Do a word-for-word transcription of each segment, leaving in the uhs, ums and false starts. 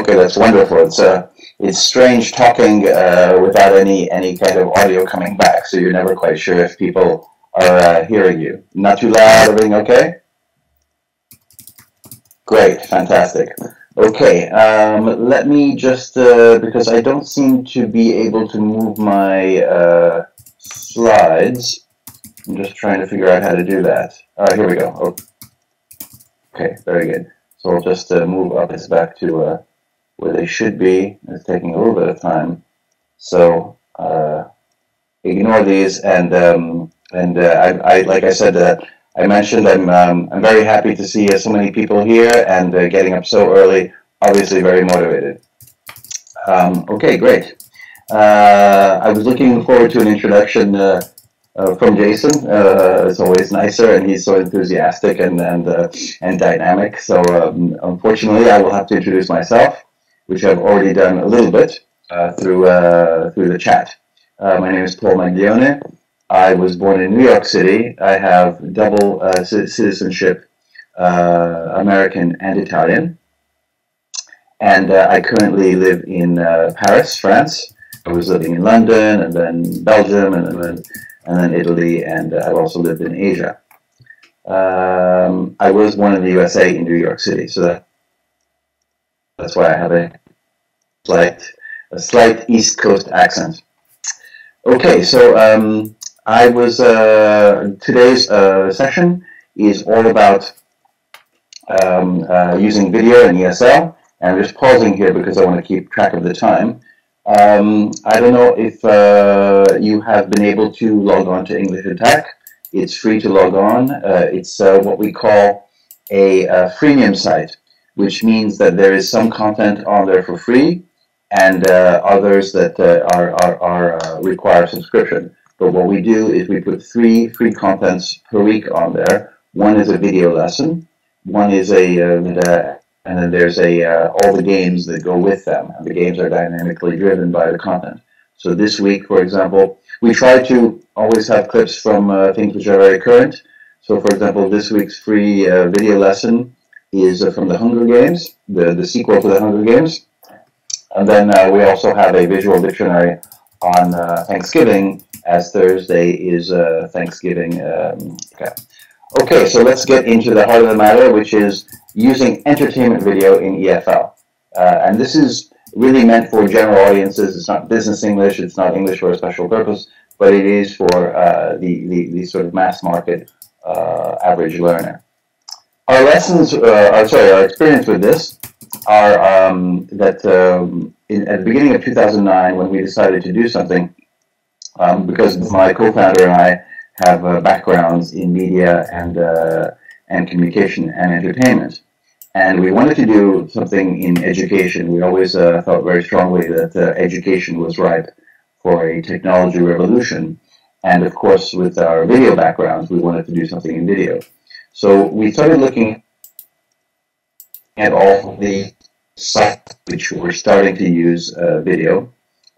Okay, that's wonderful. It's uh, it's strange talking uh, without any any kind of audio coming back, so you're never quite sure if people are uh, hearing you. Not too loud, everything okay? Great, fantastic. Okay, um, let me just, uh, because I don't seem to be able to move my uh, slides. I'm just trying to figure out how to do that. Uh, here we go. Oh. Okay, very good. So I'll just uh, move up this back to uh, where they should be. It's taking a little bit of time. So uh, ignore these, and um, and uh, I, I like I said that. Uh, I mentioned I'm, um, I'm very happy to see uh, so many people here and uh, getting up so early, obviously very motivated. Um, okay, great. Uh, I was looking forward to an introduction uh, uh, from Jason. Uh, it's always nicer, and he's so enthusiastic and, and, uh, and dynamic. So um, unfortunately, I will have to introduce myself, which I've already done a little bit uh, through, uh, through the chat. Uh, my name is Paul Maglione. I was born in New York City. I have double uh, citizenship, uh, American and Italian. And uh, I currently live in uh, Paris, France. I was living in London, and then Belgium, and then, and then Italy, and uh, I've also lived in Asia. Um, I was born in the U S A in New York City, so that, that's why I have a slight, a slight East Coast accent. Okay, so um, I was, uh, today's uh, session is all about um, uh, using video and E S L, and I'm just pausing here because I want to keep track of the time. Um, I don't know if uh, you have been able to log on to English Attack. It's free to log on. Uh, it's uh, what we call a, a freemium site, which means that there is some content on there for free, and uh, others that uh, are, are, are uh, require subscription. But what we do is we put three free contents per week on there. One is a video lesson, one is a, uh, and then there's a uh, all the games that go with them. And the games are dynamically driven by the content. So this week, for example, we try to always have clips from uh, things which are very current. So for example, this week's free uh, video lesson is uh, from The Hunger Games, the, the sequel to The Hunger Games. And then uh, we also have a visual dictionary on uh, Thanksgiving, as Thursday is uh, Thanksgiving. Um, okay. okay, so let's get into the heart of the matter, which is using entertainment video in E F L. Uh, and this is really meant for general audiences. It's not business English, it's not English for a special purpose, but it is for uh, the, the, the sort of mass market uh, average learner. Our lessons, uh, our, sorry, our experience with this are um, that um, in, at the beginning of two thousand nine, when we decided to do something, um, because my co-founder and I have uh, backgrounds in media and uh, and communication and entertainment, and we wanted to do something in education. We always uh, felt very strongly that uh, education was ripe for a technology revolution, and of course, with our video backgrounds, we wanted to do something in video. So we started looking at all the sites which were starting to use uh, video.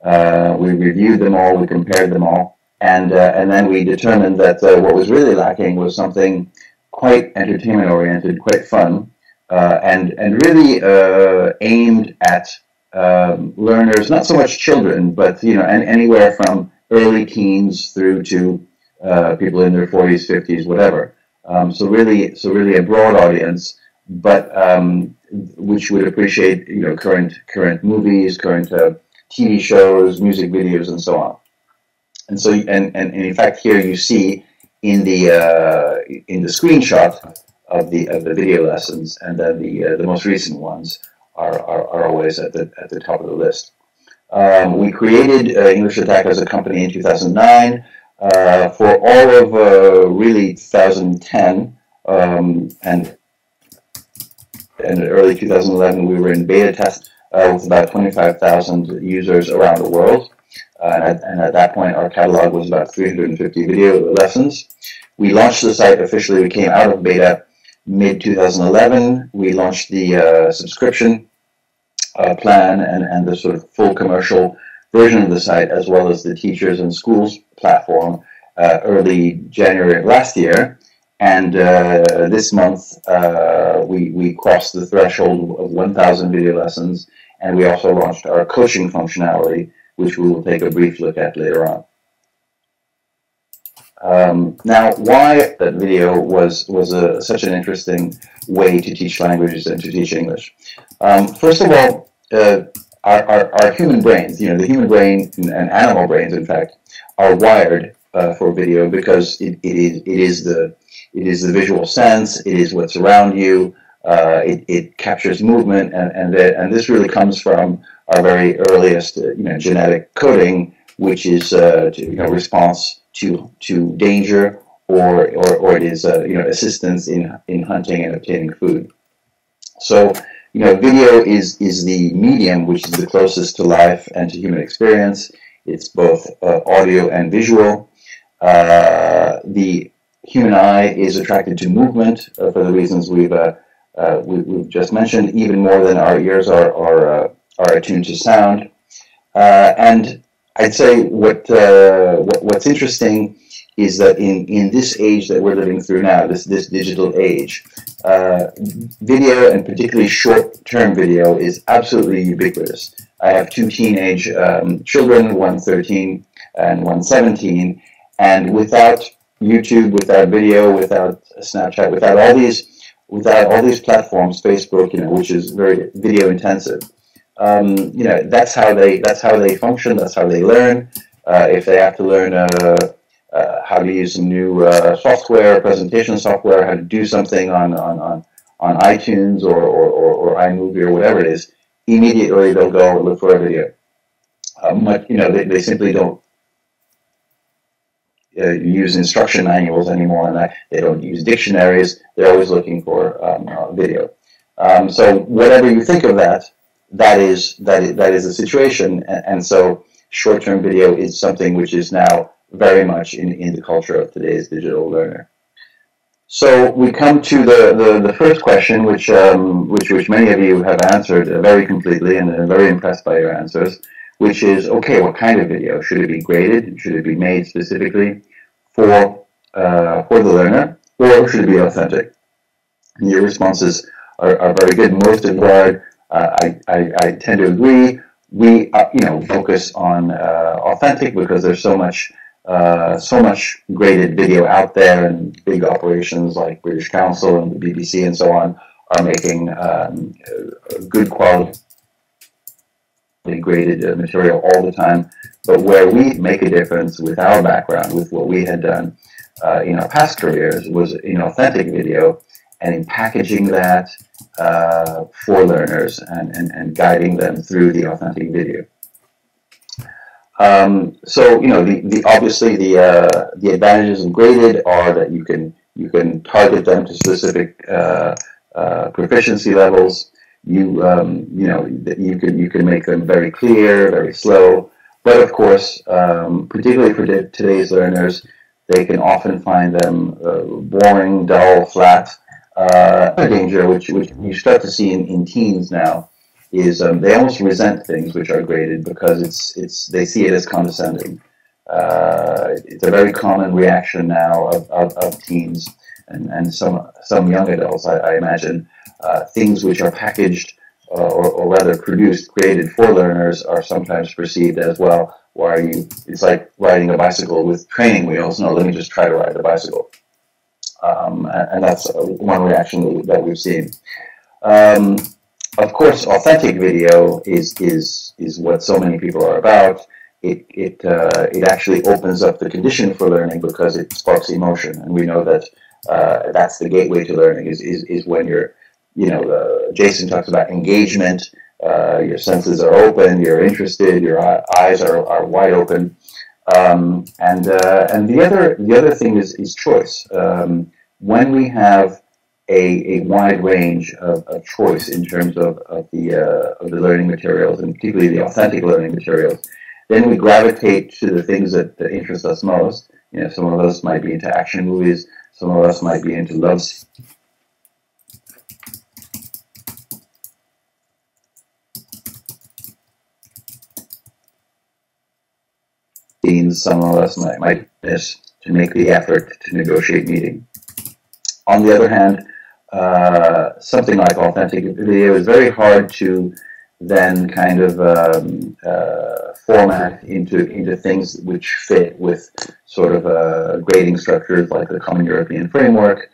Uh, we reviewed them all, we compared them all, and, uh, and then we determined that uh, what was really lacking was something quite entertainment-oriented, quite fun, uh, and, and really uh, aimed at um, learners, not so much children, but you know, and anywhere from early teens through to uh, people in their forties, fifties, whatever. Um, so really, so really a broad audience, but um, which would appreciate, you know, current current movies, current uh, T V shows, music videos, and so on. And so, and, and, and in fact, here you see in the uh, in the screenshot of the of the video lessons, and then the uh, the most recent ones are, are are always at the at the top of the list. Um, we created uh, English Attack as a company in two thousand nine uh, for all of uh, really two thousand ten um, and. In early two thousand eleven, we were in beta test uh, with about twenty-five thousand users around the world. Uh, and, at, and at that point, our catalog was about three hundred fifty video lessons. We launched the site officially. We came out of beta mid two thousand eleven. We launched the uh, subscription uh, plan and, and the sort of full commercial version of the site, as well as the teachers and schools platform uh, early January of last year. And uh, this month, uh, we, we crossed the threshold of one thousand video lessons, And we also launched our coaching functionality, which we will take a brief look at later on. Um, now, why that video was, was a, such an interesting way to teach languages and to teach English. Um, first of all, uh, our, our, our human brains, you know, the human brain and animal brains, in fact, are wired uh, for video because it, it, is, it, is the, it is the visual sense, it is what's around you, uh, it, it captures movement, and, and, the, and this really comes from our very earliest, uh, you know, genetic coding, which is, uh, to, you know, response to to danger, or or, or it is uh, you know, assistance in in hunting and obtaining food. So, you know, video is is the medium which is the closest to life and to human experience. It's both uh, audio and visual. Uh, the human eye is attracted to movement uh, for the reasons we've uh, uh, we, we've just mentioned, even more than our ears are are uh, are attuned to sound. Uh, and I'd say what, uh, what what's interesting is that in, in this age that we're living through now, this this digital age, uh, video, and particularly short-term video, is absolutely ubiquitous. I have two teenage um, children, one thirteen and one seventeen, and without YouTube, without video, without Snapchat, without all these without all these platforms, Facebook, you know, which is very video intensive. Um, you know, that's how they that's how they function. That's how they learn. Uh, if they have to learn uh, uh, how to use some new uh, software, presentation software, how to do something on on on, on iTunes or, or, or, or iMovie or whatever it is, immediately they'll go look for a video. Uh, much, you know, they, they simply don't uh, use instruction manuals anymore, and they don't use dictionaries. They're always looking for um, uh, video. Um, so whatever you think of that, that is that is, that is the situation, and, and so short-term video is something which is now very much in, in the culture of today's digital learner. So we come to the, the, the first question, which, um, which which many of you have answered very completely, and I'm very impressed by your answers, which is, okay, what kind of video? Should it be graded? Should it be made specifically for, uh, for the learner, or should it be authentic? And your responses are, are very good. Most admired. Uh, I, I, I tend to agree. We uh, you know, focus on uh, authentic because there's so much uh, so much graded video out there, and big operations like British Council and the B B C and so on are making um, good quality graded uh, material all the time. But where we make a difference with our background, with what we had done uh, in our past careers, was in authentic video and in packaging that uh, for learners and, and, and guiding them through the authentic video. Um, so, you know, the, the obviously the uh, the advantages of graded are that you can you can target them to specific uh, uh, proficiency levels. You um, you know that you can you can make them very clear, very slow. But of course, um, particularly for today's learners, they can often find them uh, boring, dull, flat. Uh, a danger which, which you start to see in, in teens now is um, they almost resent things which are graded because it's it's they see it as condescending. Uh, it's a very common reaction now of, of, of teens and, and some some young adults, I, I imagine. Uh, things which are packaged uh, or, or rather produced, graded for learners are sometimes perceived as, well, why are you, it's like riding a bicycle with training wheels. No, let me just try to ride the bicycle. Um, and that's one reaction that we've seen. Um, of course, authentic video is is is what so many people are about. It it uh, it actually opens up the condition for learning because it sparks emotion, and we know that uh, that's the gateway to learning. Is is is when you're, you know, uh, Jason talks about engagement. Uh, your senses are open. You're interested. Your eyes are are wide open. Um, and uh, and the other the other thing is is choice. Um, when we have a, a wide range of, of choice in terms of of the uh, of the learning materials, and particularly the authentic learning materials, then we gravitate to the things that, that interest us most. You know, some of us might be into action movies. Some of us might be into love scenes. Some of us might, might miss to make the effort to negotiate meeting. On the other hand, uh, something like authentic video is very hard to then kind of um, uh, format into into things which fit with sort of uh, grading structures like the Common European Framework.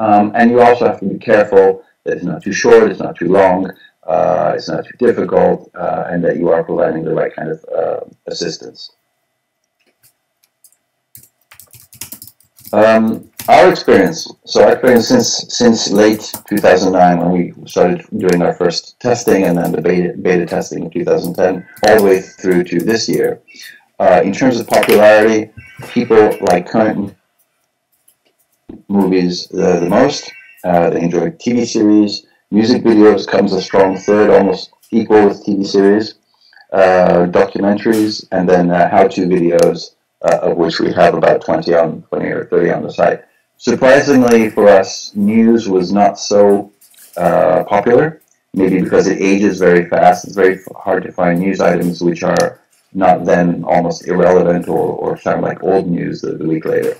Um, and you also have to be careful that it's not too short, it's not too long, uh, it's not too difficult, uh, and that you are providing the right kind of uh, assistance. Um, our experience, so our experience since, since late two thousand nine, when we started doing our first testing and then the beta, beta testing in two thousand ten, all the way through to this year, uh, in terms of popularity, people like current movies the, the most, uh, they enjoy T V series, music videos comes a strong third, almost equal with T V series, uh, documentaries, and then uh, how-to videos, Uh, of which we have about twenty or thirty on the site. Surprisingly for us, news was not so uh, popular, maybe because it ages very fast. It's very hard to find news items which are not then almost irrelevant or, or sound like old news the week later.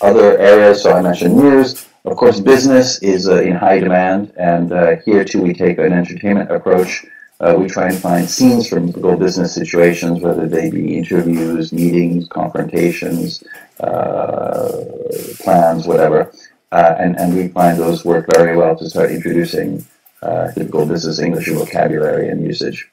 Other areas, so I mentioned news. Of course, business is uh, in high demand, and uh, here too we take an entertainment approach. Uh, we try and find scenes from typical business situations, whether they be interviews, meetings, confrontations, uh, plans, whatever. Uh, and, and we find those work very well to start introducing uh, typical business English vocabulary and usage.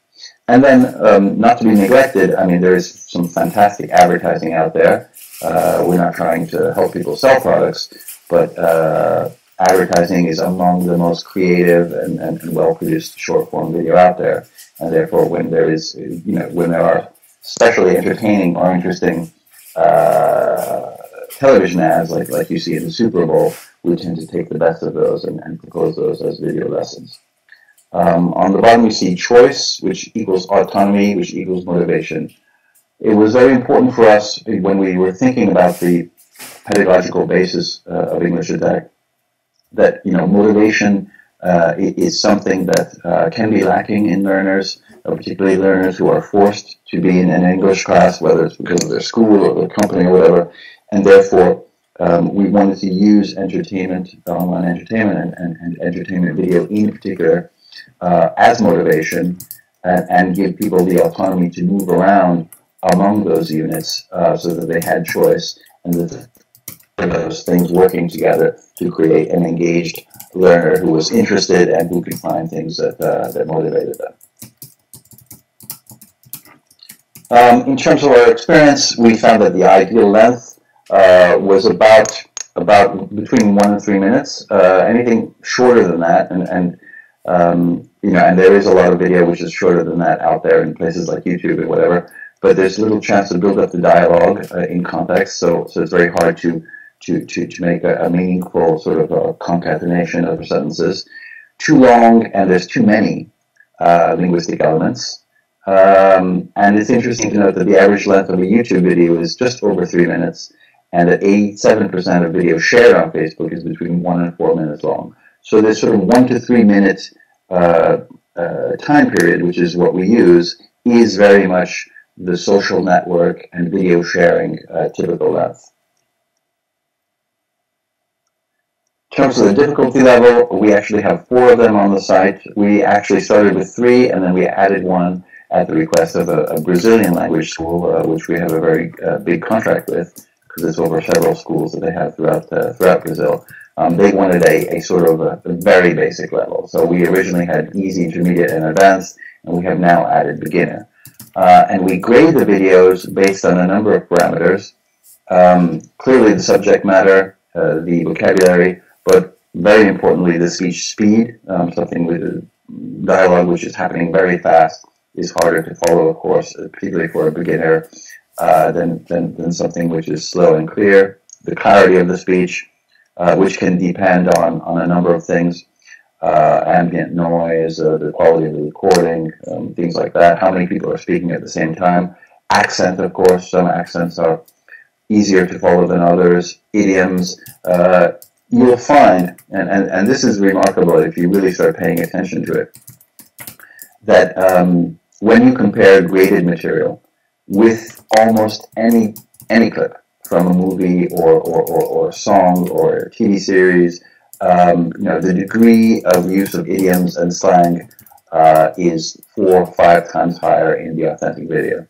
And then, um, not to be neglected, I mean, there is some fantastic advertising out there. Uh, we're not trying to help people sell products, but uh, advertising is among the most creative and, and, and well-produced short-form video out there, and therefore, when there is, you know, when there are especially entertaining or interesting uh, television ads, like like you see in the Super Bowl, we tend to take the best of those and, and propose those as video lessons. Um, on the bottom, you see choice, which equals autonomy, which equals motivation. It was very important for us when we were thinking about the pedagogical basis uh, of English Attack, that, you know, motivation uh, is something that uh, can be lacking in learners, uh, particularly learners who are forced to be in an English class, whether it's because of their school or their company or whatever, and therefore um, we wanted to use entertainment, online entertainment, and, and, and entertainment video in particular, uh, as motivation, and, and give people the autonomy to move around among those units uh, so that they had choice, and that those things working together to create an engaged learner who was interested and who could find things that, uh, that motivated them. Um, in terms of our experience, we found that the ideal length uh, was about about between one and three minutes. Uh, anything shorter than that, and, and um, you know, and there is a lot of video which is shorter than that out there in places like YouTube and whatever. But there's little chance to build up the dialogue uh, in context, so so it's very hard to. To, to, to make a, a meaningful sort of a concatenation of sentences. Too long, and there's too many uh, linguistic elements. Um, and it's interesting to note that the average length of a YouTube video is just over three minutes, and that eighty-seven percent of video shared on Facebook is between one and four minutes long. So this sort of one to three minute uh, uh, time period, which is what we use, is very much the social network and video sharing uh, typical length. In terms of the difficulty level, we actually have four of them on the site. We actually started with three, and then we added one at the request of a, a Brazilian language school, uh, which we have a very uh, big contract with, because it's over several schools that they have throughout uh, throughout Brazil. Um, they wanted a, a sort of a, a very basic level. So we originally had easy, intermediate, and advanced, and we have now added beginner. Uh, and we grade the videos based on a number of parameters. Um, clearly the subject matter, uh, the vocabulary, but very importantly, the speech speed, um, something with dialogue which is happening very fast, is harder to follow, of course, particularly for a beginner, uh, than, than, than something which is slow and clear. The clarity of the speech, uh, which can depend on, on a number of things, uh, ambient noise, uh, the quality of the recording, um, things like that, how many people are speaking at the same time, accent, of course, some accents are easier to follow than others, idioms. Uh, you'll find, and, and, and this is remarkable if you really start paying attention to it, that um, when you compare graded material with almost any any clip from a movie or, or, or, or a song or a T V series, um, you know, the degree of use of idioms and slang uh, is four or five times higher in the authentic video.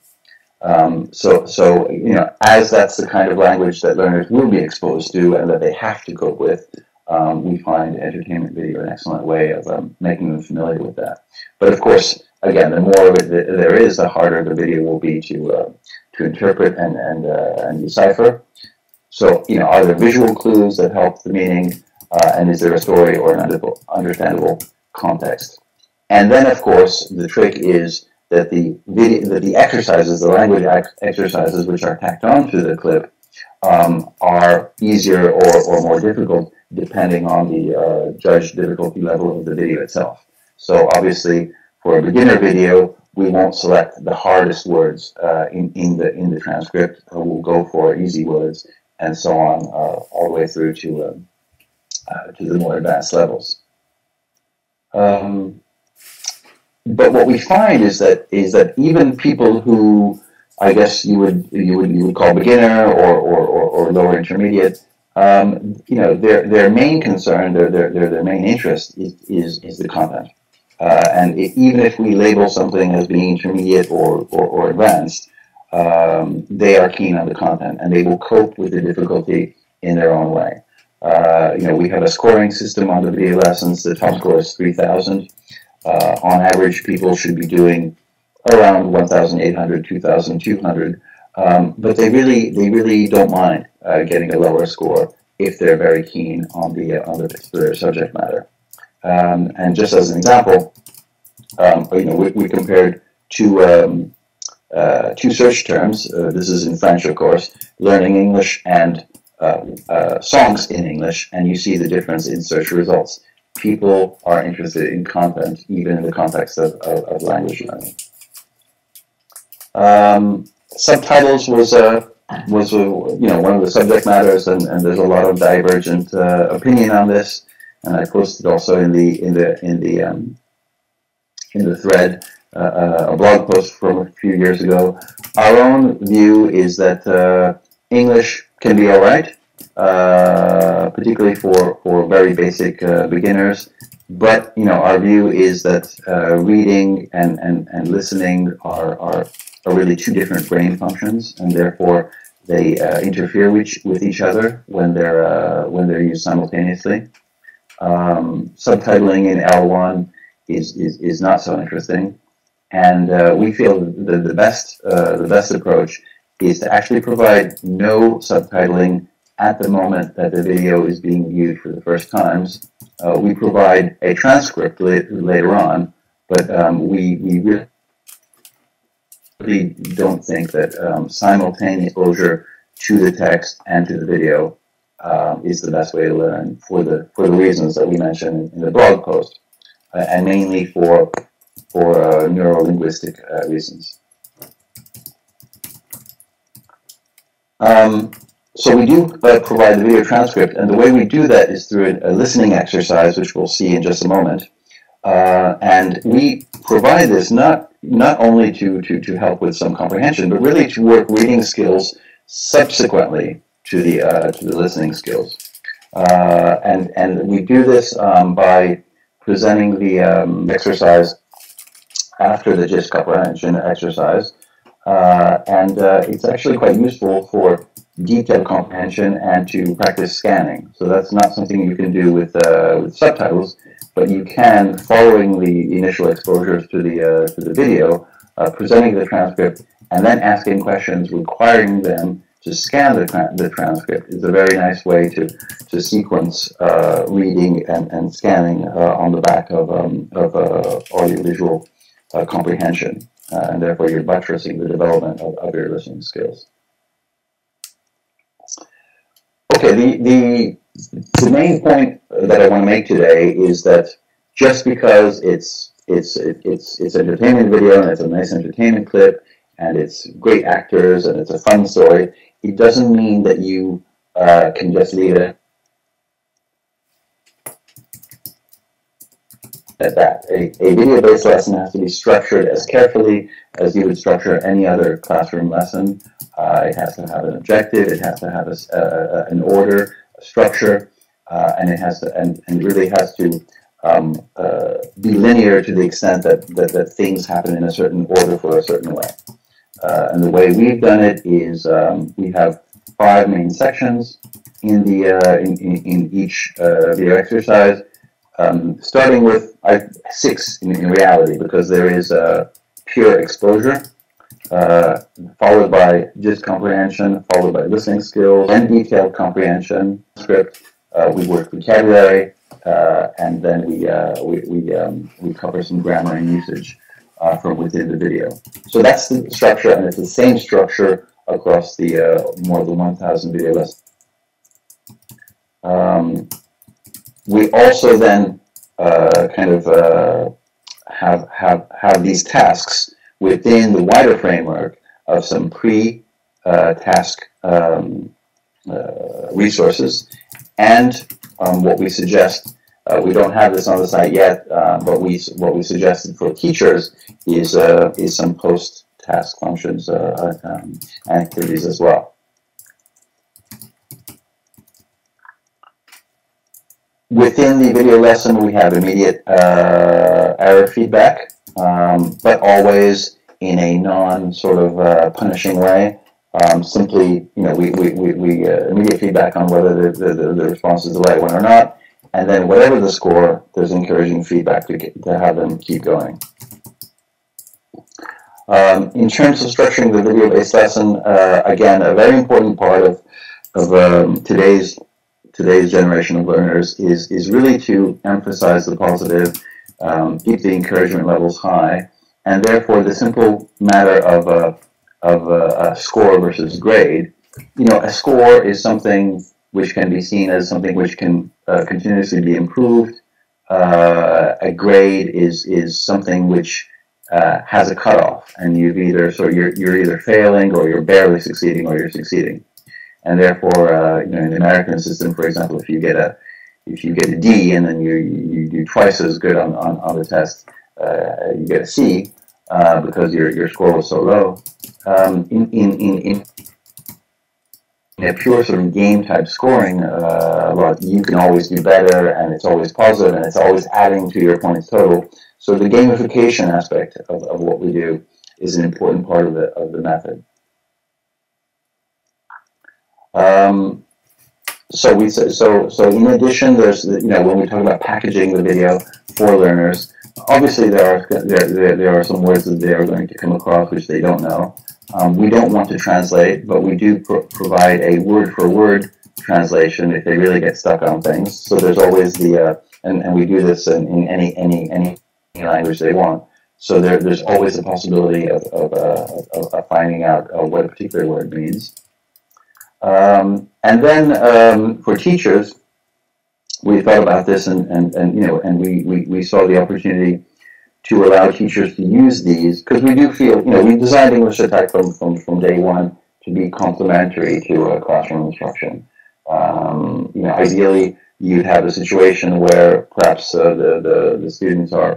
Um, so, so you know, as that's the kind of language that learners will be exposed to and that they have to cope with, um, we find entertainment video an excellent way of um, making them familiar with that. But of course, again, the more of it there is, the harder the video will be to uh, to interpret and and uh, and decipher. So, you know, are there visual clues that help the meaning, uh, and is there a story or an understandable context? And then, of course, the trick is that the video, that the exercises, the language exercises which are tacked on to the clip, um, are easier or, or more difficult depending on the uh, judged difficulty level of the video itself. So obviously, for a beginner video, we won't select the hardest words uh, in, in, the, in the transcript. We'll go for easy words and so on, uh, all the way through to, um, uh, to the more advanced levels. Um, But what we find is that is that even people who, I guess you would you would you would call beginner or or, or, or lower intermediate, um, you know, their their main concern, their their their, their main interest is is, is the content. Uh, and it, even if we label something as being intermediate or or, or advanced, um, they are keen on the content and they will cope with the difficulty in their own way. Uh, you know, we have a scoring system on the video lessons. The top score is three thousand. Uh, on average, people should be doing around one thousand eight hundred, two thousand two hundred, um, but they really, they really don't mind uh, getting a lower score if they're very keen on the uh, on the particular subject matter. Um, and just as an example, um, you know, we, we compared two um, uh, two search terms. Uh, this is in French, of course. Learning English and uh, uh, songs in English, and you see the difference in search results. People are interested in content, even in the context of, of, of language learning. Um, subtitles was a was a, you know, one of the subject matters, and, and there's a lot of divergent uh, opinion on this. And I posted also in the in the in the um, in the thread uh, a blog post from a few years ago. Our own view is that uh, English can be all right. Uh, particularly for, for very basic uh, beginners, but you know, our view is that uh, reading and, and, and listening are, are, are really two different brain functions, and therefore they uh, interfere with, with each other when they're, uh, when they're used simultaneously. Um, subtitling in L one is, is, is not so interesting, and uh, we feel that the best, uh, the best approach is to actually provide no subtitling at the moment that the video is being viewed for the first times. Uh, we provide a transcript la later on, but um, we, we really don't think that um, simultaneous exposure to the text and to the video uh, is the best way to learn, for the for the reasons that we mentioned in the blog post, uh, and mainly for, for uh, neuro-linguistic uh, reasons. Um, So we do uh, provide the video transcript, and the way we do that is through a, a listening exercise, which we'll see in just a moment. Uh, and we provide this not not only to, to, to help with some comprehension, but really to work reading skills subsequently to the uh, to the listening skills. Uh, and and we do this um, by presenting the um, exercise after the just comprehension exercise, uh, and uh, it's actually quite useful for detailed comprehension and to practice scanning. So that's not something you can do with uh, with subtitles, but you can, following the initial exposures to the uh, to the video, uh, presenting the transcript and then asking questions requiring them to scan the tra the transcript is a very nice way to to sequence uh, reading and and scanning uh, on the back of um, of uh, audiovisual uh, comprehension, uh, and therefore you're buttressing the development of, of your listening skills. Okay, the, the, the main point that I want to make today is that just because it's, it's, it's, it's entertainment video and it's a nice entertainment clip and it's great actors and it's a fun story, it doesn't mean that you uh, can just leave it at that. A, a video-based lesson has to be structured as carefully as you would structure any other classroom lesson. Uh, it has to have an objective, it has to have a, uh, an order, a structure, uh, and it has to, and, and really has to um, uh, be linear to the extent that, that that things happen in a certain order for a certain way. Uh, and the way we've done it is um, we have five main sections in the uh, in, in in each uh, video exercise, um, starting with I, six in, in reality, because there is uh, pure exposure. Uh, followed by just comprehension, followed by listening skills and detailed comprehension. Script, uh, we work vocabulary, uh, and then we uh, we we, um, we cover some grammar and usage uh, from within the video. So that's the structure, and it's the same structure across the uh, more than one thousand video lessons. Um, we also then uh, kind of uh, have have have these tasks within the wider framework of some pre-task uh, um, uh, resources, and um, what we suggest, uh, we don't have this on the site yet, uh, but we what we suggested for teachers is uh, is some post-task functions uh, um, activities as well. Within the video lesson, we have immediate uh, error feedback. Um, but always in a non sort of uh, punishing way. Um, simply, you know, we, we, we, we uh, immediate feedback on whether the, the, the response is the right one or not, and then whatever the score, there's encouraging feedback to, get, to have them keep going. Um, in terms of structuring the video-based lesson, uh, again, a very important part of, of um, today's, today's generation of learners is, is really to emphasize the positive. Um, keep the encouragement levels high, and therefore the simple matter of a of a, a score versus grade. You know, a score is something which can be seen as something which can uh, continuously be improved. Uh, a grade is is something which uh, has a cutoff, and you've either so you're you're either failing or you're barely succeeding or you're succeeding, and therefore uh, you know, in the American system, for example, if you get a If you get a D and then you, you do twice as good on, on, on the test, uh, you get a C uh, because your, your score was so low. Um, in, in, in, in a pure sort of game-type scoring, uh, well, you can always do better, and it's always positive, and it's always adding to your points total. So the gamification aspect of, of what we do is an important part of the, of the method. Um, So we so so in addition, there's you know when we talk about packaging the video for learners, obviously there are there there, there are some words that they are going to come across which they don't know. Um, we don't want to translate, but we do pro provide a word for word translation if they really get stuck on things. So there's always the uh, and and we do this in, in any any any language they want. So there there's always the possibility of of, uh, of, of finding out uh, what a particular word means. Um, and then um, for teachers, we thought about this, and, and, and you know, and we, we, we saw the opportunity to allow teachers to use these, because we do feel, you know, we designed English Attack from, from, from day one to be complementary to uh, classroom instruction. Um, you know, ideally, you'd have a situation where perhaps uh, the, the, the students are,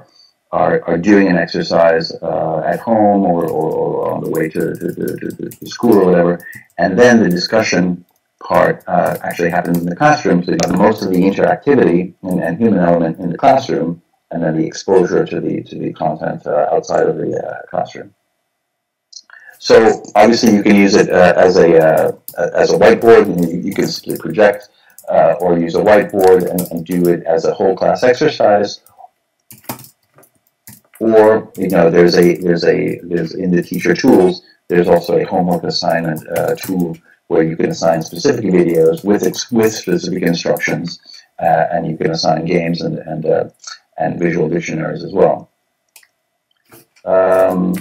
are, are doing an exercise uh, at home or, or, or on the way to, to, to, to school or whatever, and then the discussion part uh, actually happens in the classroom, so you have most of the interactivity and, and human element in the classroom, and then the exposure to the to the content uh, outside of the uh, classroom. So obviously you can use it uh, as a uh, as a whiteboard, and you, you can simply project uh, or use a whiteboard and, and do it as a whole class exercise. Or you know, there's a there's a there's in the teacher tools. There's also a homework assignment uh, tool where you can assign specific videos with ex with specific instructions, uh, and you can assign games and and uh, and visual dictionaries as well. Um,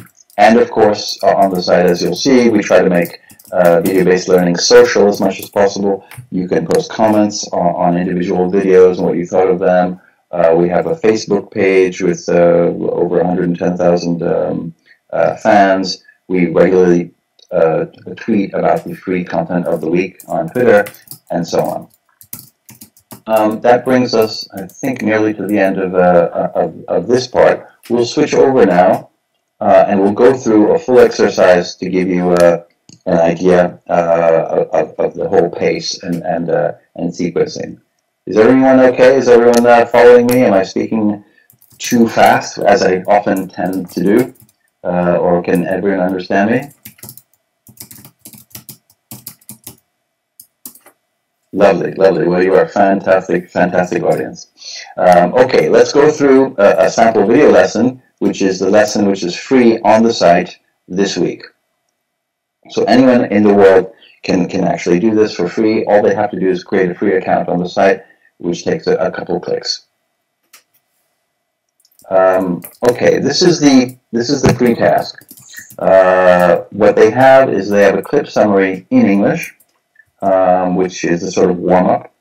and of course, on the site, as you'll see, we try to make uh, video-based learning social as much as possible. You can post comments on, on individual videos and what you thought of them. Uh, we have a Facebook page with uh, over one hundred ten thousand um, uh, fans. We regularly uh, tweet about the free content of the week on Twitter, and so on. Um, that brings us, I think, nearly to the end of, uh, of, of this part. We'll switch over now, uh, and we'll go through a full exercise to give you uh, an idea uh, of, of the whole pace and, and, uh, and sequencing. Is everyone okay? Is everyone uh, following me? Am I speaking too fast, as I often tend to do? Uh, or can everyone understand me? Lovely, lovely. Well, you are a fantastic, fantastic audience. Um, okay, let's go through a, a sample video lesson, which is the lesson which is free on the site this week. So anyone in the world can, can actually do this for free. All they have to do is create a free account on the site, which takes a, a couple clicks. Um, okay, this is the this is the free task. Uh, what they have is they have a clip summary in English, um, which is a sort of warm-up.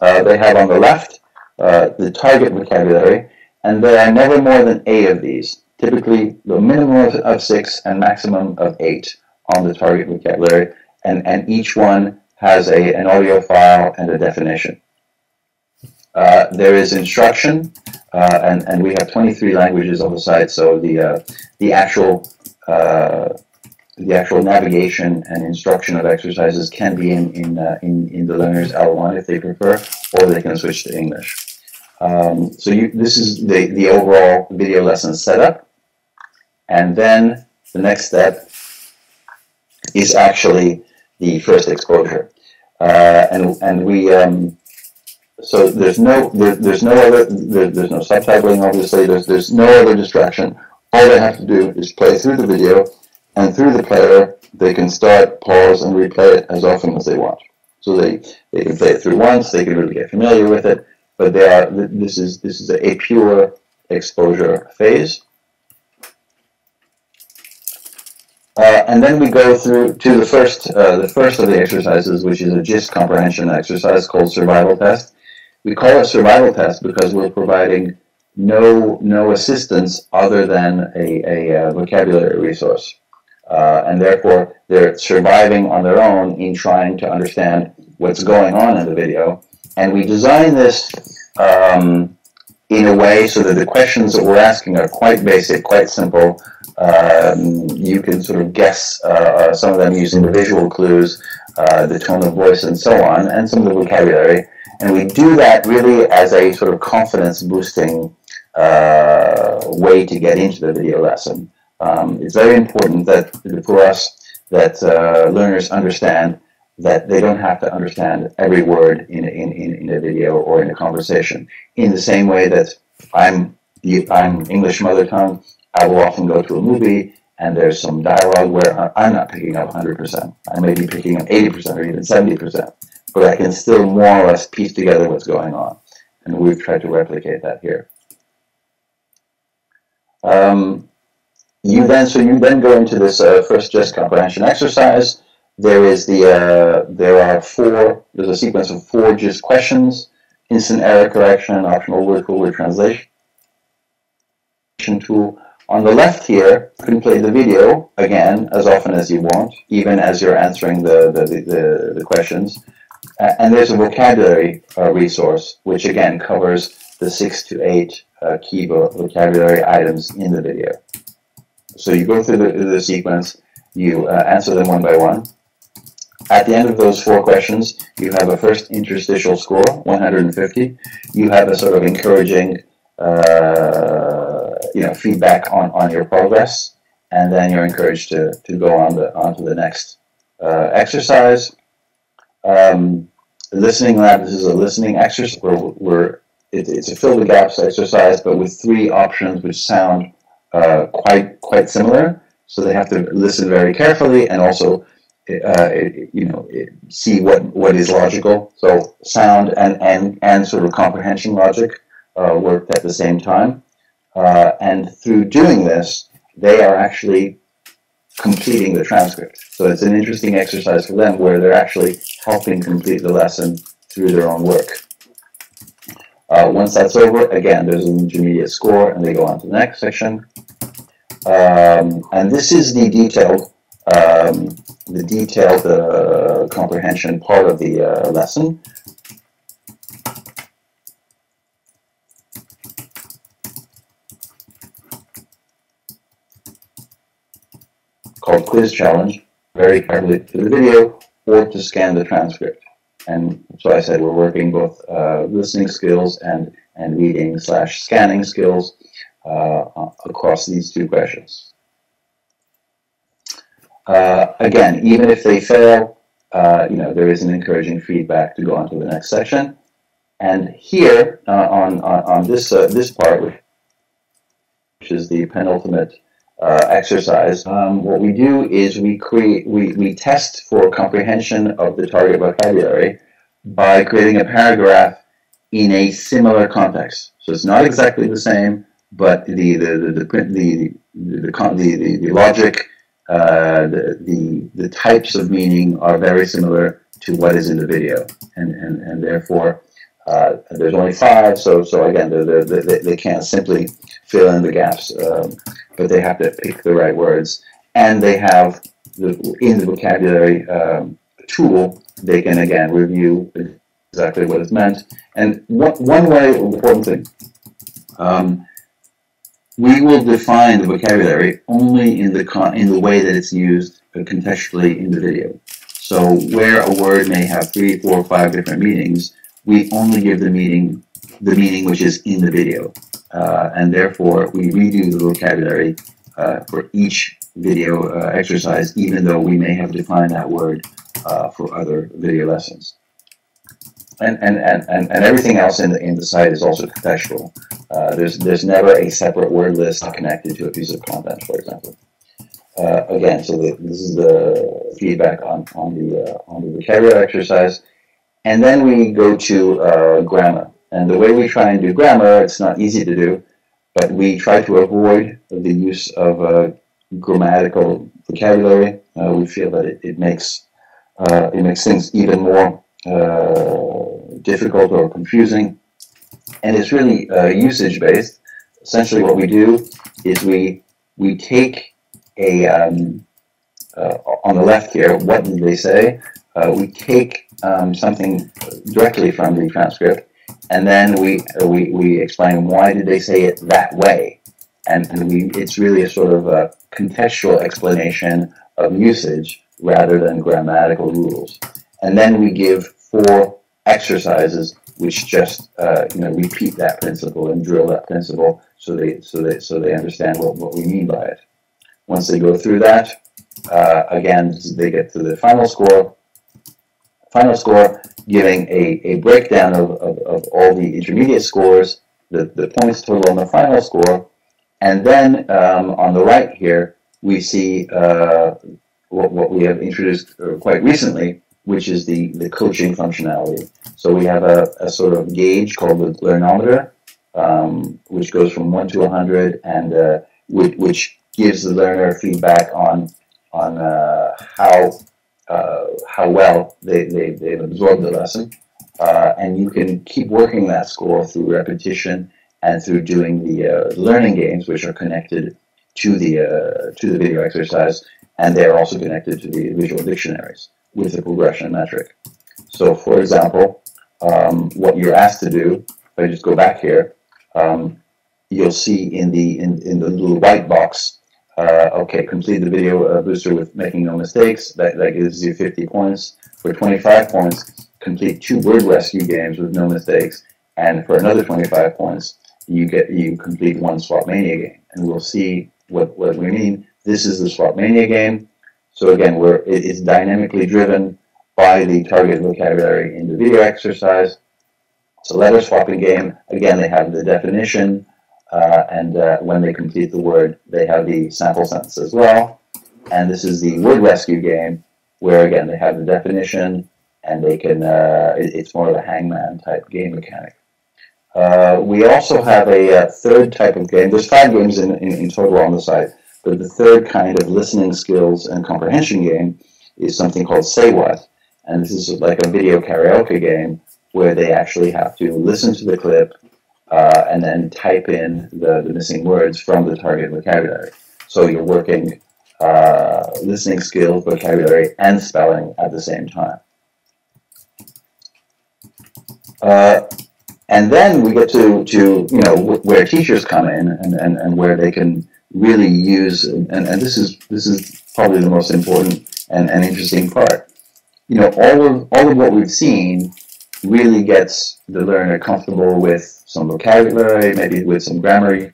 Uh, they have on the left uh, the target vocabulary, and there are never more than eight of these. Typically, the minimum of six and maximum of eight on the target vocabulary, and, and each one has a, an audio file and a definition. Uh, there is instruction, uh, and, and we have twenty-three languages on the site, so the, uh, the, actual, uh, the actual navigation and instruction of exercises can be in, in, uh, in, in the learner's L one if they prefer, or they can switch to English. Um, so you, this is the, the overall video lesson setup, and then the next step is actually the first exposure, uh, and and we um, so there's no there, there's no other there, there's no subtitling, obviously. There's there's no other distraction. All they have to do is play through the video, and through the player they can start, pause, and replay it as often as they want. So they they can play it through once. They can really get familiar with it. But they are, this is this is a pure exposure phase, uh, and then we go through to the first uh, the first of the exercises, which is a gist comprehension exercise called survival test. We call it survival test because we're providing no no assistance other than a, a, a vocabulary resource, uh, and therefore they're surviving on their own in trying to understand what's going on in the video. And we design this um, in a way so that the questions that we're asking are quite basic, quite simple. Um, you can sort of guess uh, some of them using the visual clues, uh, the tone of voice, and so on, and some of the vocabulary. And we do that really as a sort of confidence-boosting uh, way to get into the video lesson. Um, it's very important that for us that uh, learners understand that they don't have to understand every word in, in, in, in a video or in a conversation. In the same way that I'm, I'm English mother tongue, I will often go to a movie and there's some dialogue where I'm not picking up one hundred percent. I may be picking up eighty percent or even seventy percent, but I can still more or less piece together what's going on. And we've tried to replicate that here. Um, you then, so you then go into this uh, first gist comprehension exercise. There is the uh, there are four. There's a sequence of four gist questions: instant error correction, optional word tool, or translation tool. On the left here, you can play the video again as often as you want, even as you're answering the the the, the questions. Uh, and there's a vocabulary uh, resource, which again covers the six to eight uh, key vocabulary items in the video. So you go through the, the sequence. You uh, answer them one by one. At the end of those four questions, you have a first interstitial score, one hundred fifty. You have a sort of encouraging uh, you know, feedback on, on your progress, and then you're encouraged to, to go on, the, on to the next uh, exercise. Um, listening lab, this is a listening exercise where we're, it, it's a fill the gaps exercise, but with three options which sound uh, quite, quite similar. So they have to listen very carefully and also Uh, you know, see what what is logical. So sound and and and sort of comprehension logic uh, work at the same time. Uh, and through doing this, they are actually completing the transcript. So it's an interesting exercise for them where they're actually helping complete the lesson through their own work. Uh, once that's over, again, there's an intermediate score, and they go on to the next section. Um, and this is the detailed. Um, the detailed uh, comprehension part of the uh, lesson. Called Quiz Challenge, very carefully to the video or to scan the transcript. And so I said we're working both uh, listening skills and, and reading slash scanning skills uh, across these two questions. Uh, again, even if they fail, uh, you know, there is an encouraging feedback to go on to the next section. And here uh, on, on, on this, uh, this part, which is the penultimate uh, exercise, um, what we do is we, create, we, we test for comprehension of the target vocabulary by creating a paragraph in a similar context. So it's not exactly the same, but the, the, the, the, the, the, the, the, the logic, uh, the, the, the types of meaning are very similar to what is in the video, and, and, and therefore, Uh, there's only five, so so again, they're, they're, they they can't simply fill in the gaps, um, but they have to pick the right words, and they have the, in the vocabulary um, tool, they can again review exactly what is meant. And one one way, important thing, um, we will define the vocabulary only in the con in the way that it's used contextually in the video. So where a word may have three, four, five different meanings, we only give the meaning, the meaning which is in the video, uh, and therefore we redo the vocabulary uh, for each video uh, exercise, even though we may have defined that word uh, for other video lessons. And and and and, and everything else in the in the site is also contextual. Uh, there's there's never a separate word list connected to a piece of content, for example. Uh, again, so the, this is the feedback on on the uh, on the vocabulary exercise. And then we go to uh, grammar. And the way we try and do grammar, it's not easy to do, but we try to avoid the use of uh, grammatical vocabulary. Uh, we feel that it, it makes uh, it makes things even more uh, difficult or confusing. And it's really uh, usage-based. Essentially what we do is we, we take a, um, uh, on the left here, what did they say? Uh, we take um, something directly from the transcript, and then we uh, we we explain why did they say it that way, and, and we it's really a sort of a contextual explanation of usage rather than grammatical rules, and then we give four exercises which just uh, you know repeat that principle and drill that principle so they so they so they understand what what we mean by it. Once they go through that, uh, again they get to the final score. Final score giving a, a breakdown of, of, of all the intermediate scores, the, the points total on the final score, and then um, on the right here we see uh, what, what we have introduced quite recently, which is the, the coaching functionality. So we have a, a sort of gauge called the learnometer, um, which goes from one to one hundred, and uh, which gives the learner feedback on, on uh, how Uh, how well they, they, they've absorbed the lesson, uh, and you can keep working that score through repetition and through doing the uh, learning games, which are connected to the uh, to the video exercise, and they're also connected to the visual dictionaries with the progression metric. So for example, um, what you're asked to do, if I just go back here, um, you'll see in the in, in the little white box, Uh, okay, complete the video uh, booster with making no mistakes. That, that gives you fifty points. For twenty-five points, complete two word rescue games with no mistakes. And for another twenty-five points, you get you complete one Swapmania game. And we'll see what, what we mean. This is the Swapmania game. So again, we're, it is dynamically driven by the target vocabulary in the video exercise. It's a letter swapping game. Again, they have the definition. Uh, and uh, when they complete the word, they have the sample sentence as well. And this is the word rescue game, where again they have the definition, and they can. Uh, it, it's more of a hangman type game mechanic. Uh, we also have a, a third type of game. There's five games in, in, in total on the site, but the third kind of listening skills and comprehension game is something called Say What, and this is like a video karaoke game where they actually have to listen to the clip. Uh, and then type in the, the missing words from the target vocabulary. So you're working uh, listening skills, vocabulary, and spelling at the same time. Uh, and then we get to, to you know, where teachers come in and, and, and where they can really use, and, and this is, this is probably the most important and, and interesting part. you know, all of all of what we've seen really gets the learner comfortable with some vocabulary, maybe with some grammar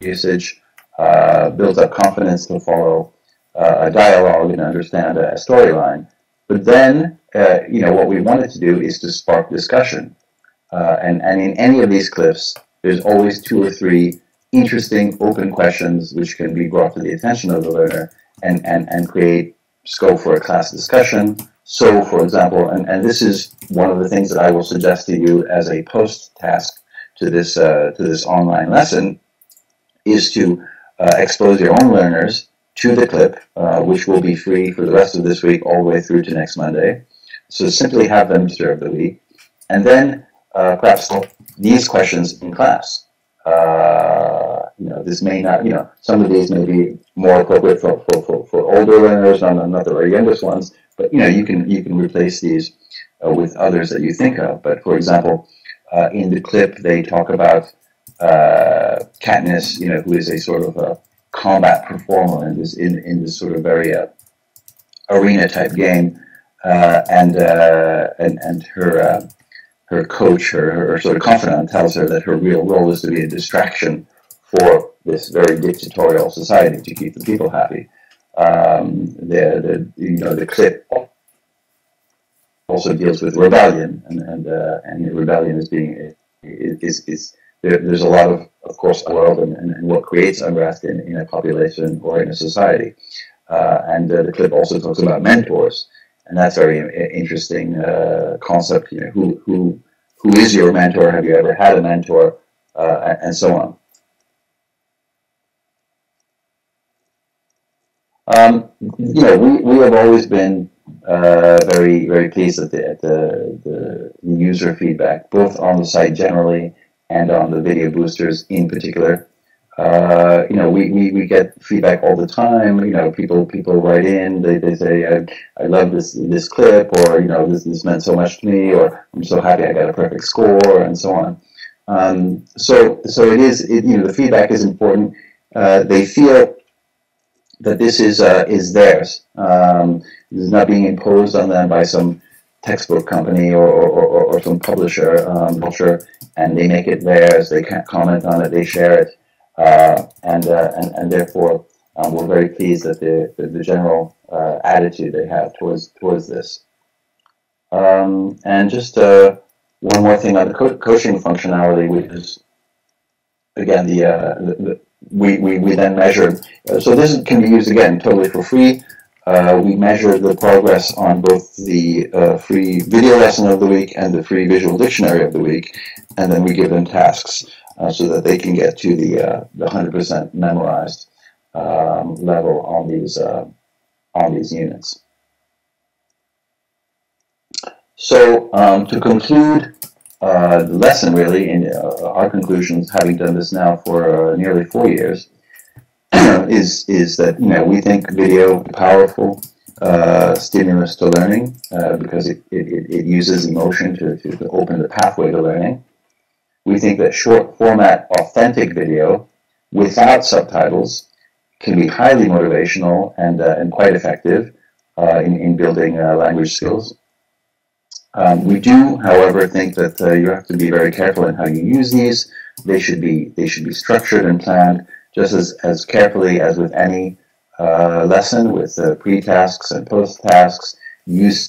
usage, uh, builds up confidence to follow uh, a dialogue and understand a storyline. But then, uh, you know, what we wanted to do is to spark discussion. Uh, and, and in any of these clips, there's always two or three interesting open questions which can be brought to the attention of the learner and, and, and create scope for a class discussion. So, for example, and, and this is one of the things that I will suggest to you as a post task to this, uh, to this online lesson, is to uh, expose your own learners to the clip, uh, which will be free for the rest of this week all the way through to next Monday. So simply have them observe the week. And then uh, perhaps these questions in class. Uh, you know, this may not, you know, some of these may be more appropriate for, for, for, for older learners, not, not the very youngest ones, but, you know, you can, you can replace these uh, with others that you think of. But, for example, uh, in the clip, they talk about uh, Katniss, you know, who is a sort of a combat performer in this, in, in this sort of very uh, arena-type game, uh, and, uh, and and her uh, her coach, her, her sort of confidant, tells her that her real role is to be a distraction for this very dictatorial society to keep the people happy. Um, the, the you know the clip also deals with rebellion, and and, uh, and rebellion is being is is there, there's a lot of of course world and, and, and what creates unrest in, in a population or in a society, uh, and uh, the clip also talks about mentors, and that's very interesting uh, concept. You know, who who who is your mentor? Have you ever had a mentor? Uh, and so on. Um, you know, we, we have always been uh, very, very pleased at, the, at the, the user feedback, both on the site generally and on the video boosters in particular. Uh, you know, we, we, we get feedback all the time. You know, people people write in, they, they say, I, I love this this clip, or, you know, this, this meant so much to me, or I'm so happy I got a perfect score, and so on. Um, so, so it is, it, you know, the feedback is important. Uh, they feel that this is uh, is theirs. Um, this is not being imposed on them by some textbook company or, or, or, or some publisher, um, publisher, and they make it theirs. They can't comment on it. They share it, uh, and, uh, and and therefore um, we're very pleased that the the, the general uh, attitude they have towards towards this. Um, and just uh, one more thing on the co coaching functionality, which is again the, uh, the, the We, we, we then measured, uh, so this can be used again totally for free. Uh, we measured the progress on both the uh, free video lesson of the week and the free visual dictionary of the week, and then we give them tasks uh, so that they can get to the uh, the one hundred percent memorized um, level on these uh, on these units. So um, to conclude, Uh, the lesson really, in uh, our conclusions, having done this now for uh, nearly four years, is is that you know we think video is a powerful uh, stimulus to learning uh, because it, it, it uses emotion to, to open the pathway to learning. We think that short format, authentic video without subtitles can be highly motivational and uh, and quite effective uh, in in building uh, language skills. Um, we do, however, think that uh, you have to be very careful in how you use these. They should be they should be structured and planned just as, as carefully as with any uh, lesson, with uh, pre-tasks and post-tasks, using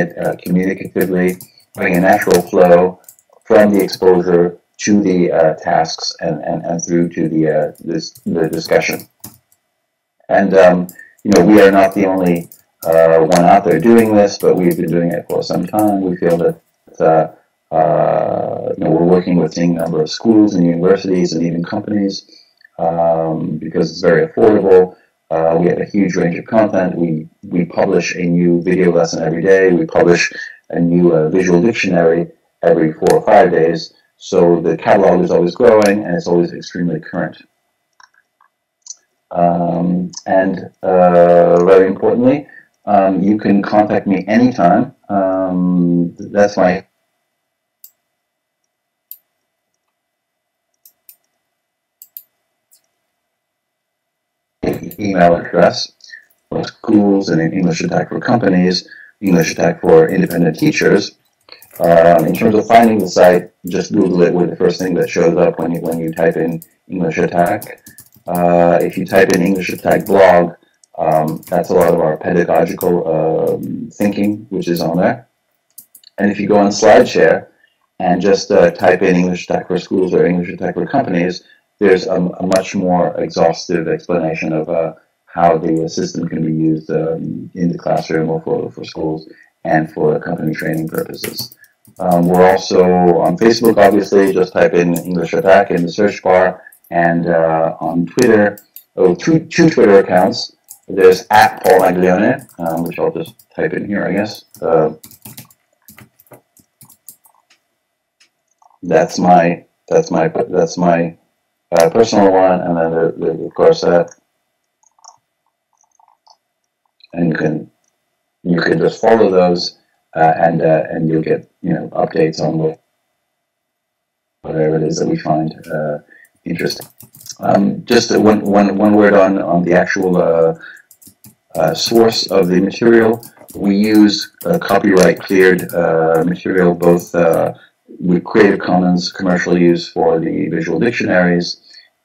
it uh, communicatively, having a natural flow from the exposure to the uh, tasks and, and, and through to the, uh, this, the discussion. And, um, you know, we are not the only Uh, one out there doing this, but we've been doing it for some time. We feel that uh, uh, you know, we're working with a number of schools and universities and even companies um, because it's very affordable. Uh, we have a huge range of content. We, we publish a new video lesson every day. We publish a new uh, visual dictionary every four or five days. So the catalog is always growing and it's always extremely current. Um, and uh, very importantly, Um, you can contact me anytime. Um, that's my email address. for schools and in English Attack for companies, English Attack for independent teachers. Um, in terms of finding the site, just Google it with the first thing that shows up when you, when you type in English Attack. Uh, if you type in English Attack blog, um, that's a lot of our pedagogical um, thinking, which is on there. And if you go on SlideShare and just uh, type in English Attack for schools or English Attack for companies, there's a, a much more exhaustive explanation of uh, how the system can be used um, in the classroom or for, for schools and for company training purposes. Um, we're also on Facebook, obviously. Just type in English Attack in the search bar, and uh, on Twitter, oh, two, two Twitter accounts. There's at Paul Maglione, um, which I'll just type in here, I guess. Uh, that's my that's my that's my uh, personal one, and then there, there's of course that, and you can you can just follow those, uh, and uh, and you'll get you know updates on what, whatever it is that we find uh, interesting. Um, just one, one, one word on on the actual uh, uh, source of the material. We use uh, copyright cleared uh, material, both uh, with Creative Commons commercial use for the visual dictionaries,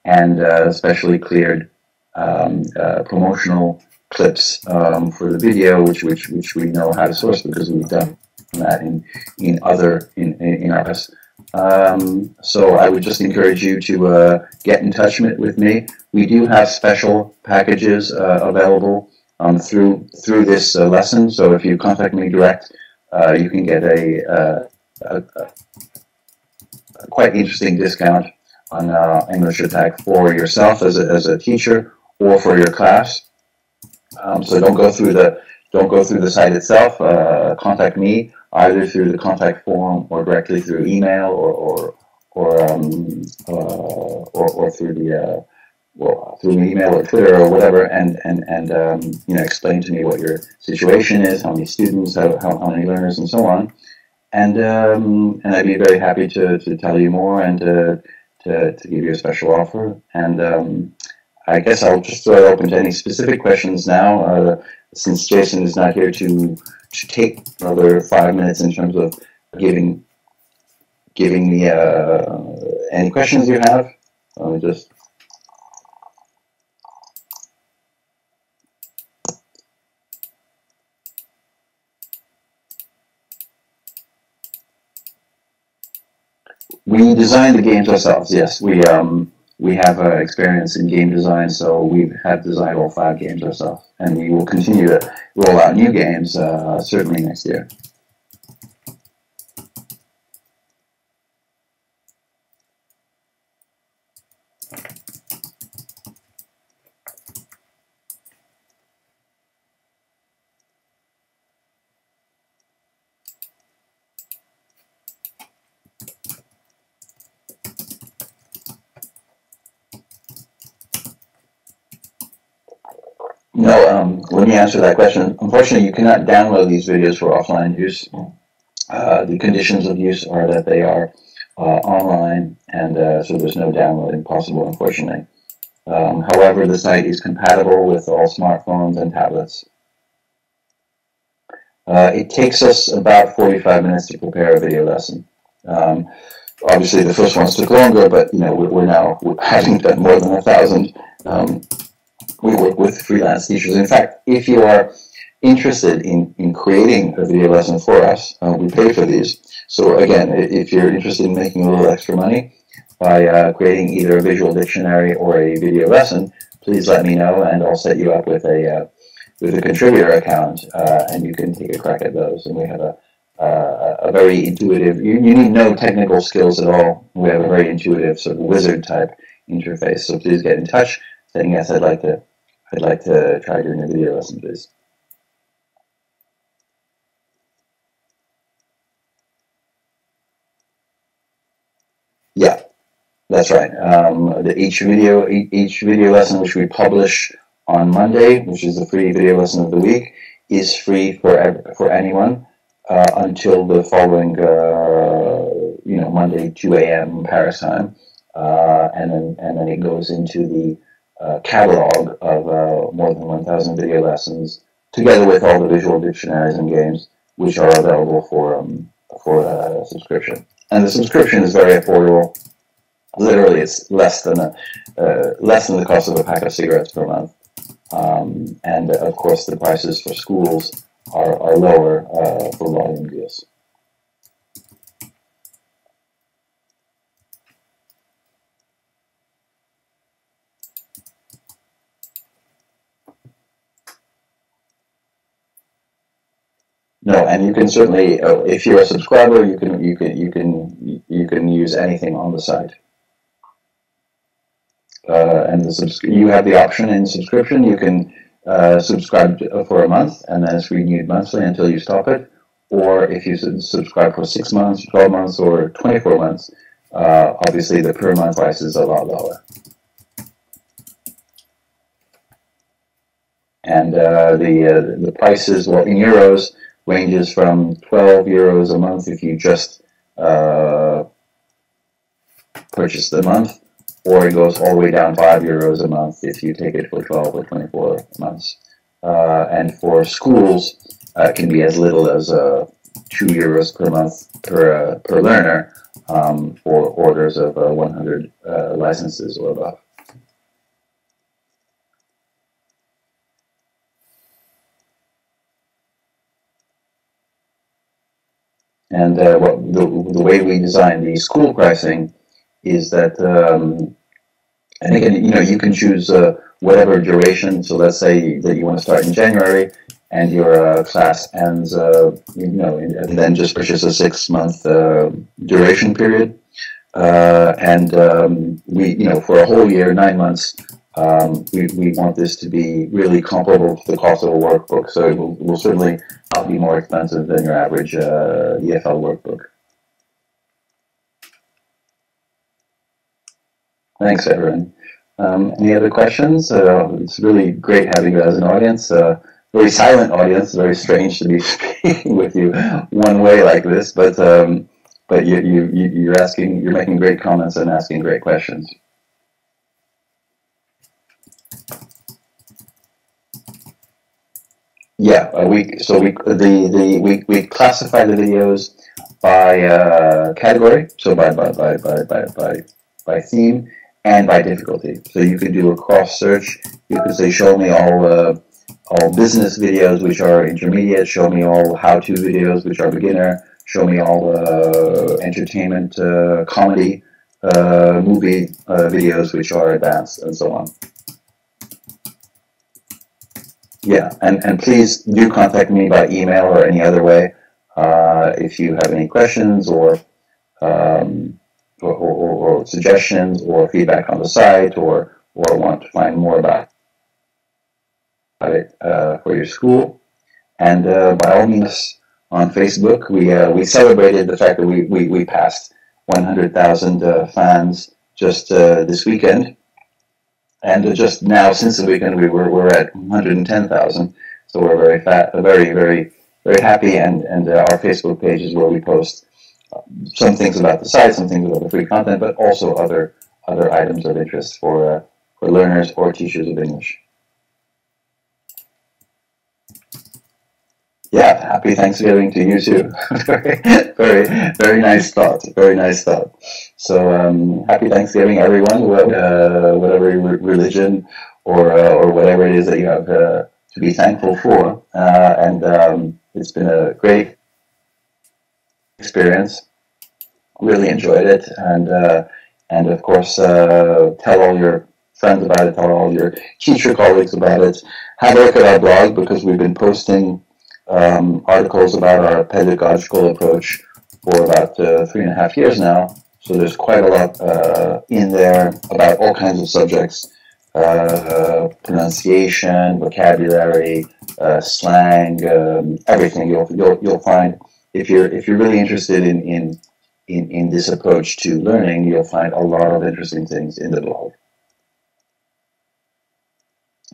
and uh, specially cleared um, uh, promotional clips um, for the video, which which which we know how to source because we've done that in in other in in our past. Um, so I would just encourage you to uh, get in touch with me. We do have special packages uh, available um, through through this uh, lesson. So if you contact me direct, uh, you can get a, uh, a, a quite interesting discount on uh, English Attack for yourself as a, as a teacher or for your class. Um, so don't go through the don't go through the site itself. Uh, contact me either through the contact form or directly through email or or or um, uh, or, or through the uh, well, through email or Twitter or whatever, and and and um, you know explain to me what your situation is, how many students, how how, how many learners, and so on. And um, and I'd be very happy to to tell you more and to to, to give you a special offer. And um, I guess I'll just throw it open to any specific questions now, uh, since Jason is not here to to take another five minutes in terms of giving giving the uh, any questions you have. Let me just we designed the games ourselves. Yes, we um. We have uh, experience in game design, so we have designed all five games ourselves, and we will continue to roll out new games, uh, certainly next year. No, um, let me answer that question. Unfortunately, you cannot download these videos for offline use. Uh, the conditions of use are that they are uh, online, and uh, so there's no downloading possible, unfortunately. Um, however, the site is compatible with all smartphones and tablets. Uh, it takes us about forty-five minutes to prepare a video lesson. Um, obviously, the first ones took longer, but you know we're now having done more than a thousand. Um, We work with freelance teachers. In fact, if you are interested in, in creating a video lesson for us, uh, we pay for these. So again, if you're interested in making a little extra money by uh, creating either a visual dictionary or a video lesson, please let me know, and I'll set you up with a uh, with a contributor account, uh, and you can take a crack at those. And we have a uh, a very intuitive. You, you need no technical skills at all. We have a very intuitive sort of wizard type interface. So please get in touch. Saying yes, I'd like to. I'd like to try doing a video lesson, please. Yeah, that's right. Um, the each video each video lesson, which we publish on Monday, which is the free video lesson of the week, is free for for anyone uh, until the following uh, you know Monday two A M Paris time, uh, and then and then it goes into the uh, catalog of uh, more than one thousand video lessons, together with all the visual dictionaries and games, which are available for um, for uh, subscription. And the subscription is very affordable. Literally, it's less than a, uh, less than the cost of a pack of cigarettes per month. Um, and uh, of course, the prices for schools are are lower uh, for volume deals. No, and you can certainly, uh, if you're a subscriber, you can you can you can you can use anything on the site. Uh, and the subs you have the option in subscription. You can uh, subscribe for a month, and then it's renewed monthly until you stop it. Or if you subscribe for six months, twelve months, or twenty-four months, uh, obviously the per month price is a lot lower. And uh, the uh, the prices, well, in euros, ranges from twelve euros a month if you just uh, purchase the month, or it goes all the way down five euros a month if you take it for twelve or twenty-four months. Uh, and for schools, uh, it can be as little as uh, two euros per month per, uh, per learner um, for orders of uh, one hundred uh, licenses or above. And uh, well, the, the way we design the school pricing is that, um, and again, you know, you can choose uh, whatever duration. So let's say that you want to start in January, and your uh, class ends, uh, you know, and then just purchase a six-month uh, duration period. Uh, and um, we, you know, for a whole year, nine months, um, we we want this to be really comparable to the cost of a workbook. So it will, will certainly be more expensive than your average uh, E F L workbook. Thanks, everyone. Um, any other questions? Uh, it's really great having you as an audience, a uh, very silent audience, very strange to be speaking with you one way like this, but um, but you, you, you're asking, you're making great comments and asking great questions. Yeah, uh, we so we the the we we classify the videos by uh, category, so by by by by by by theme and by difficulty. So you could do a cross search. You could say, show me all uh, all business videos, which are intermediate. Show me all how-to videos, which are beginner. Show me all uh, entertainment, uh, comedy, uh, movie uh, videos, which are advanced, and so on. Yeah, and, and please do contact me by email or any other way uh, if you have any questions or, um, or, or, or suggestions or feedback on the site or, or want to find more about it uh, for your school. And uh, by all means, on Facebook, we, uh, we celebrated the fact that we, we, we passed one hundred thousand uh, fans just uh, this weekend. And just now, since the weekend, we were we're at one hundred ten thousand, so we're very fat, very very very happy. And and uh, our Facebook page is where we post some things about the site, some things about the free content, but also other other items of interest for uh, for learners or teachers of English. Yeah, happy Thanksgiving to you too. very very very nice thought. Very nice thought. So um, happy Thanksgiving, everyone, what, uh, whatever religion or, uh, or whatever it is that you have uh, to be thankful for. Uh, and um, it's been a great experience. Really enjoyed it. And, uh, and of course, uh, tell all your friends about it, tell all your teacher colleagues about it. Have a look at our blog, because we've been posting um, articles about our pedagogical approach for about uh, three and a half years now. So there's quite a lot uh, in there about all kinds of subjects, uh, uh, pronunciation, vocabulary, uh, slang, um, everything. You'll, you'll you'll find, if you're if you're really interested in, in in in this approach to learning, you'll find a lot of interesting things in the blog.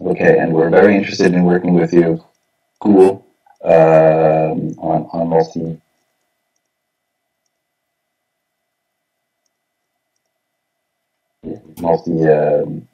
Okay, and we're very interested in working with you, cool, um, on on multi. multi um,